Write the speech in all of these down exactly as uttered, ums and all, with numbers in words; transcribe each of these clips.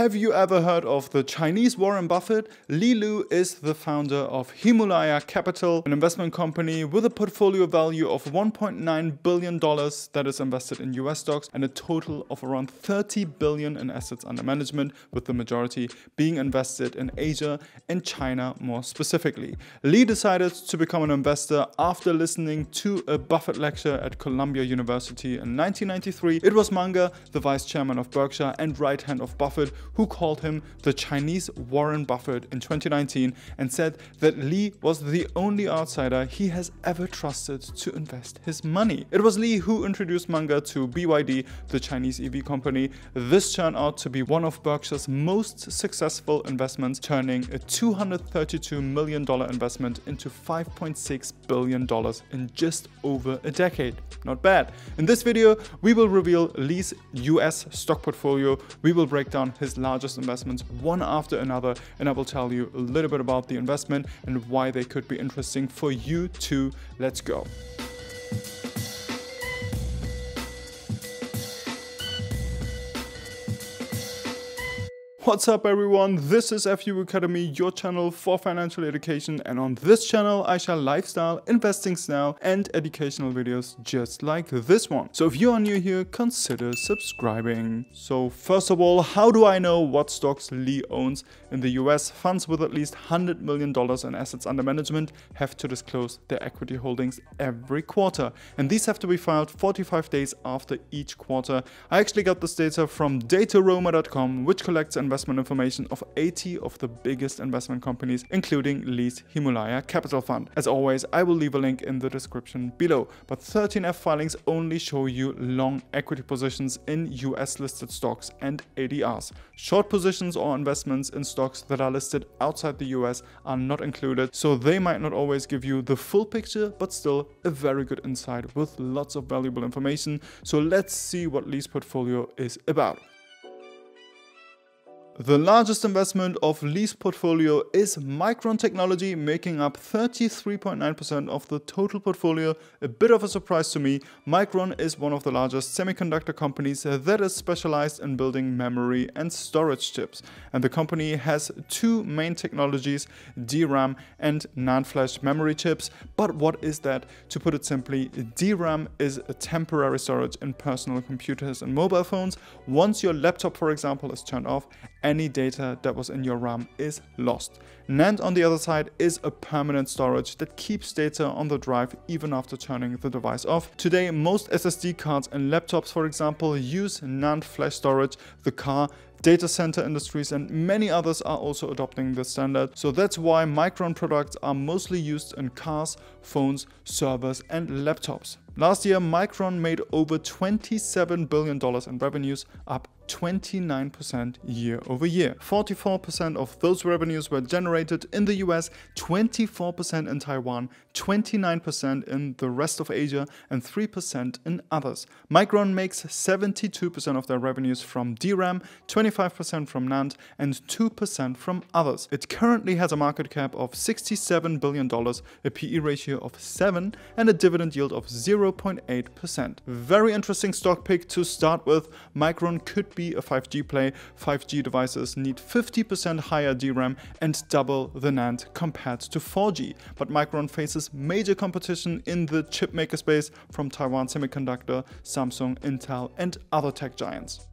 Have you ever heard of the Chinese Warren Buffett? Li Lu is the founder of Himalaya Capital, an investment company with a portfolio value of one point nine billion dollars that is invested in U S stocks and a total of around thirty billion dollars in assets under management, with the majority being invested in Asia and China more specifically. Li decided to become an investor after listening to a Buffett lecture at Columbia University in nineteen ninety-three. It was Munger, the vice chairman of Berkshire and right hand of Buffett, who called him the Chinese Warren Buffett in twenty nineteen and said that Li was the only outsider he has ever trusted to invest his money. It was Li who introduced Munger to B Y D, the Chinese E V company. This turned out to be one of Berkshire's most successful investments, turning a two hundred thirty-two million dollars investment into five point six billion dollars in just over a decade. Not bad. In this video, we will reveal Li's U S stock portfolio. We will break down his largest investments one after another, and I will tell you a little bit about the investment and why they could be interesting for you too. Let's go. What's up everyone, this is F U Academy, your channel for financial education, and on this channel I share lifestyle, investing style and educational videos just like this one. So if you are new here, consider subscribing. So first of all, how do I know what stocks Li owns? In the U S, funds with at least one hundred million dollars in assets under management have to disclose their equity holdings every quarter, and these have to be filed forty-five days after each quarter. I actually got this data from dataroma dot com, which collects investment information of eighty of the biggest investment companies, including Li's Himalaya Capital Fund. As always, I will leave a link in the description below, but thirteen F filings only show you long equity positions in U S listed stocks and A D Rs. Short positions or investments in stocks that are listed outside the U S are not included, so they might not always give you the full picture, but still a very good insight with lots of valuable information. So let's see what Li's portfolio is about. The largest investment of Li's portfolio is Micron Technology, making up thirty-three point nine percent of the total portfolio. A bit of a surprise to me. Micron is one of the largest semiconductor companies that is specialized in building memory and storage chips. And the company has two main technologies, D RAM and NAND flash memory chips. But what is that? To put it simply, D RAM is a temporary storage in personal computers and mobile phones. Once your laptop, for example, is turned off, any data that was in your RAM is lost. NAND, on the other side, is a permanent storage that keeps data on the drive even after turning the device off. Today, most S S D cards and laptops, for example, use NAND flash storage. The car, data center industries and many others are also adopting this standard. So that's why Micron products are mostly used in cars, phones, servers and laptops. Last year, Micron made over twenty-seven billion dollars in revenues, up twenty-nine percent year over year. forty-four percent of those revenues were generated in the U S, twenty-four percent in Taiwan, twenty-nine percent in the rest of Asia and three percent in others. Micron makes seventy-two percent of their revenues from D RAM, twenty-five percent from NAND and two percent from others. It currently has a market cap of sixty-seven billion dollars, a P E ratio of seven and a dividend yield of zero point eight percent. Very interesting stock pick to start with. Micron could be a five G play. five G devices need fifty percent higher D RAM and double the NAND compared to four G. But Micron faces major competition in the chip maker space from Taiwan Semiconductor, Samsung, Intel and other tech giants.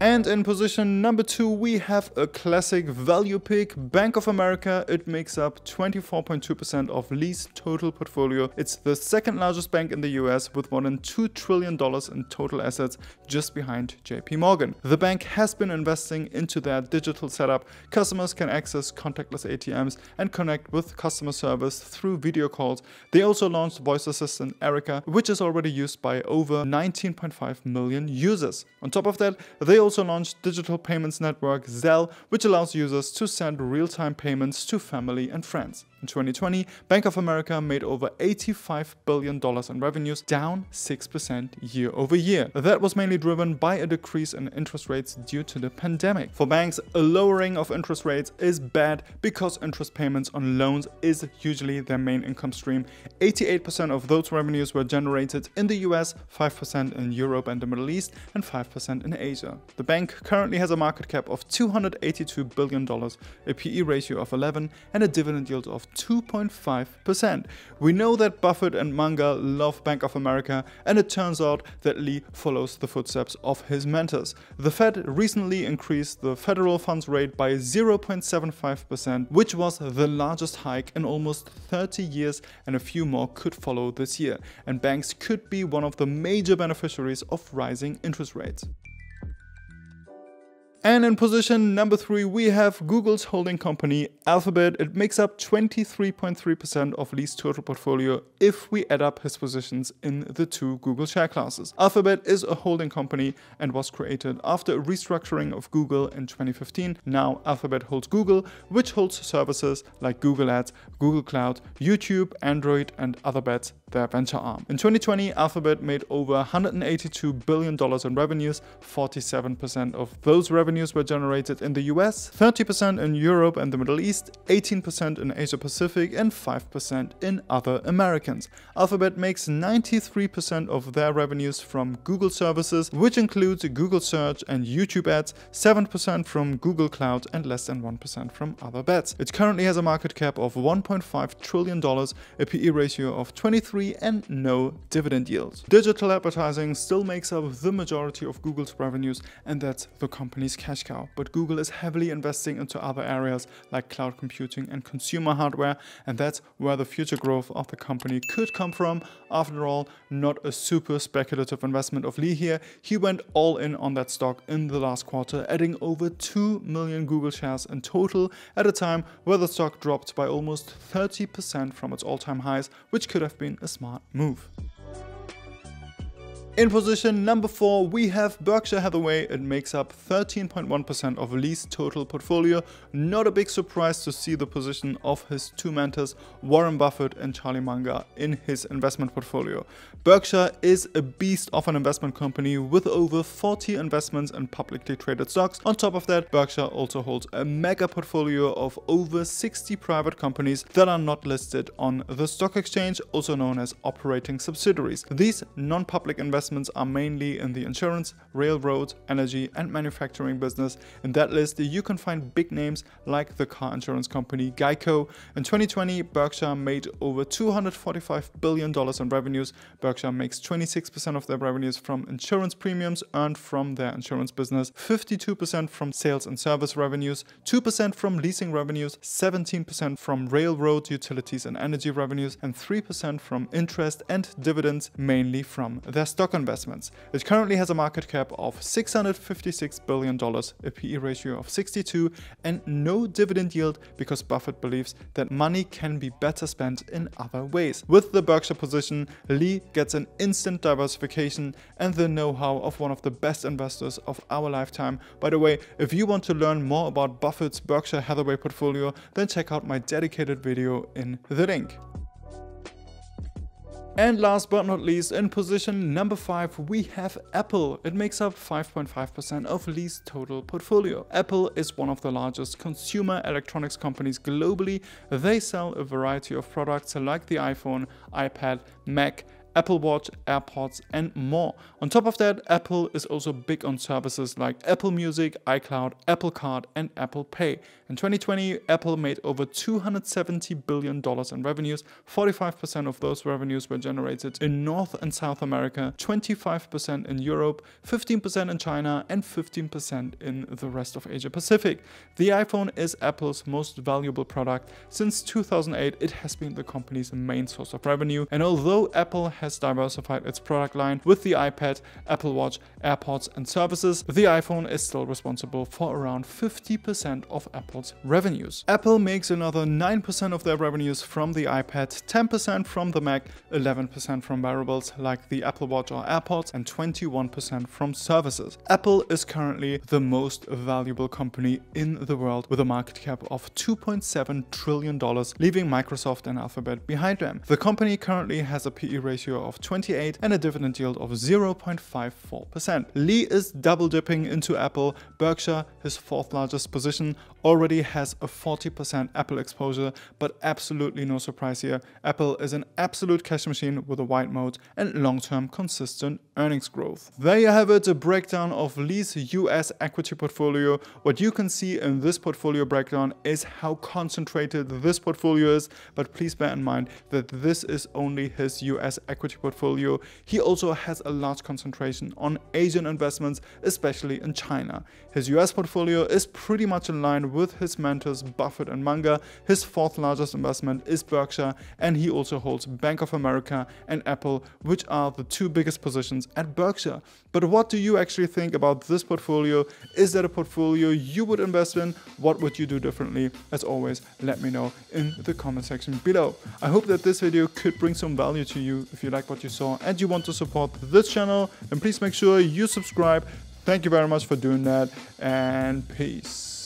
And in position number two, we have a classic value pick, Bank of America. It makes up twenty-four point two percent of Li's total portfolio. It's the second largest bank in the U S with more than two trillion dollars in total assets, just behind J P Morgan. The bank has been investing into their digital setup. Customers can access contactless A T Ms and connect with customer service through video calls. They also launched voice assistant Erica, which is already used by over nineteen point five million users. On top of that, they also launched digital payments network Zelle, which allows users to send real-time payments to family and friends. In twenty twenty, Bank of America made over eighty-five billion dollars in revenues, down six percent year over year. That was mainly driven by a decrease in interest rates due to the pandemic. For banks, a lowering of interest rates is bad because interest payments on loans is usually their main income stream. eighty-eight percent of those revenues were generated in the U S, five percent in Europe and the Middle East, and five percent in Asia. The bank currently has a market cap of two hundred eighty-two billion dollars, a P E ratio of eleven, and a dividend yield of two point five percent. We know that Buffett and Munger love Bank of America, and it turns out that Li follows the footsteps of his mentors. The Fed recently increased the federal funds rate by zero point seven five percent, which was the largest hike in almost thirty years, and a few more could follow this year. And banks could be one of the major beneficiaries of rising interest rates. And in position number three, we have Google's holding company, Alphabet. It makes up twenty-three point three percent of Li's total portfolio if we add up his positions in the two Google share classes. Alphabet is a holding company and was created after a restructuring of Google in twenty fifteen. Now Alphabet holds Google, which holds services like Google Ads, Google Cloud, YouTube, Android, and other bets, their venture arm. In twenty twenty, Alphabet made over one hundred eighty-two billion dollars in revenues. forty-seven percent of those revenues were generated in the U S, thirty percent in Europe and the Middle East, eighteen percent in Asia Pacific, and five percent in other Americans. Alphabet makes ninety-three percent of their revenues from Google services, which includes Google Search and YouTube ads, seven percent from Google Cloud, and less than one percent from other bets. It currently has a market cap of one point five trillion dollars, a P E ratio of twenty-three, and no dividend yield. Digital advertising still makes up the majority of Google's revenues, and that's the company's cash cow. But Google is heavily investing into other areas like cloud computing and consumer hardware, and that's where the future growth of the company could come from. After all, not a super speculative investment of Li here. He went all in on that stock in the last quarter, adding over two million Google shares in total at a time where the stock dropped by almost thirty percent from its all-time highs, which could have been a smart move. In position number four, we have Berkshire Hathaway. It makes up thirteen point one percent of Li's total portfolio. Not a big surprise to see the position of his two mentors, Warren Buffett and Charlie Munger, in his investment portfolio. Berkshire is a beast of an investment company with over forty investments in publicly traded stocks. On top of that, Berkshire also holds a mega portfolio of over sixty private companies that are not listed on the stock exchange, also known as operating subsidiaries. These non-public investments Investments are mainly in the insurance, railroad, energy, and manufacturing business. In that list, you can find big names like the car insurance company GEICO. In twenty twenty, Berkshire made over two hundred forty-five billion dollars in revenues. Berkshire makes twenty-six percent of their revenues from insurance premiums earned from their insurance business, fifty-two percent from sales and service revenues, two percent from leasing revenues, seventeen percent from railroad, utilities, and energy revenues, and three percent from interest and dividends, mainly from their stock investments. It currently has a market cap of six hundred fifty-six billion dollars, a P E ratio of sixty-two, and no dividend yield because Buffett believes that money can be better spent in other ways. With the Berkshire position, Li gets an instant diversification and the know-how of one of the best investors of our lifetime. By the way, if you want to learn more about Buffett's Berkshire Hathaway portfolio, then check out my dedicated video in the link. And last but not least, in position number five, we have Apple. It makes up five point five percent of Li's total portfolio. Apple is one of the largest consumer electronics companies globally. They sell a variety of products like the iPhone, iPad, Mac, Apple Watch, AirPods, and more. On top of that, Apple is also big on services like Apple Music, iCloud, Apple Card, and Apple Pay. In twenty twenty, Apple made over two hundred seventy billion dollars in revenues. forty-five percent of those revenues were generated in North and South America, twenty-five percent in Europe, fifteen percent in China, and fifteen percent in the rest of Asia Pacific. The iPhone is Apple's most valuable product. Since two thousand eight, it has been the company's main source of revenue, and although Apple has has diversified its product line with the iPad, Apple Watch, AirPods, and services, the iPhone is still responsible for around fifty percent of Apple's revenues. Apple makes another nine percent of their revenues from the iPad, ten percent from the Mac, eleven percent from wearables like the Apple Watch or AirPods, and twenty-one percent from services. Apple is currently the most valuable company in the world with a market cap of two point seven trillion dollars, leaving Microsoft and Alphabet behind them. The company currently has a P E ratio ratio of twenty-eight and a dividend yield of zero point five four percent. Li is double dipping into Apple. Berkshire, his fourth largest position, already has a forty percent Apple exposure, but absolutely no surprise here. Apple is an absolute cash machine with a wide moat and long-term consistent earnings growth. There you have it, a breakdown of Li's U S equity portfolio. What you can see in this portfolio breakdown is how concentrated this portfolio is, but please bear in mind that this is only his U S equity portfolio. He also has a large concentration on Asian investments, especially in China. His U S portfolio is pretty much in line with his mentors Buffett and Munger. His fourth largest investment is Berkshire, and he also holds Bank of America and Apple, which are the two biggest positions at Berkshire. But what do you actually think about this portfolio? Is that a portfolio you would invest in? What would you do differently? As always, let me know in the comment section below. I hope that this video could bring some value to you. If you like what you saw and you want to support this channel, then please make sure you subscribe. Thank you very much for doing that, and peace.